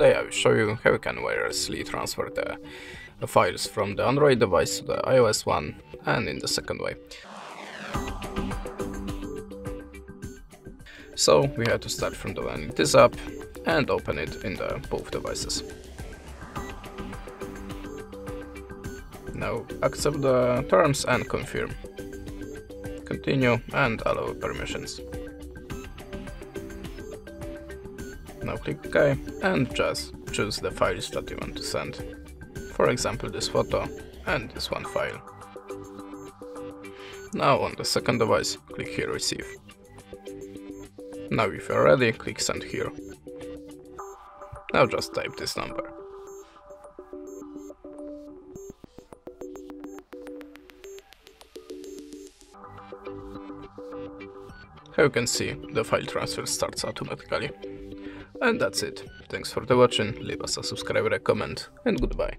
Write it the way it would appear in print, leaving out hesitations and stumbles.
Today I will show you how you can wirelessly transfer the files from the Android device to the iOS one, and in the second way. So we have to start from opening this app and open it in the both devices. Now accept the terms and confirm. Continue and allow permissions. Now click OK and just choose the files that you want to send. For example, this photo and this one file. Now on the second device, click here Receive. Now if you're ready, click Send here. Now just type this number. Here you can see the file transfer starts automatically. And that's it. Thanks for watching, leave us a subscribe, a comment, and goodbye.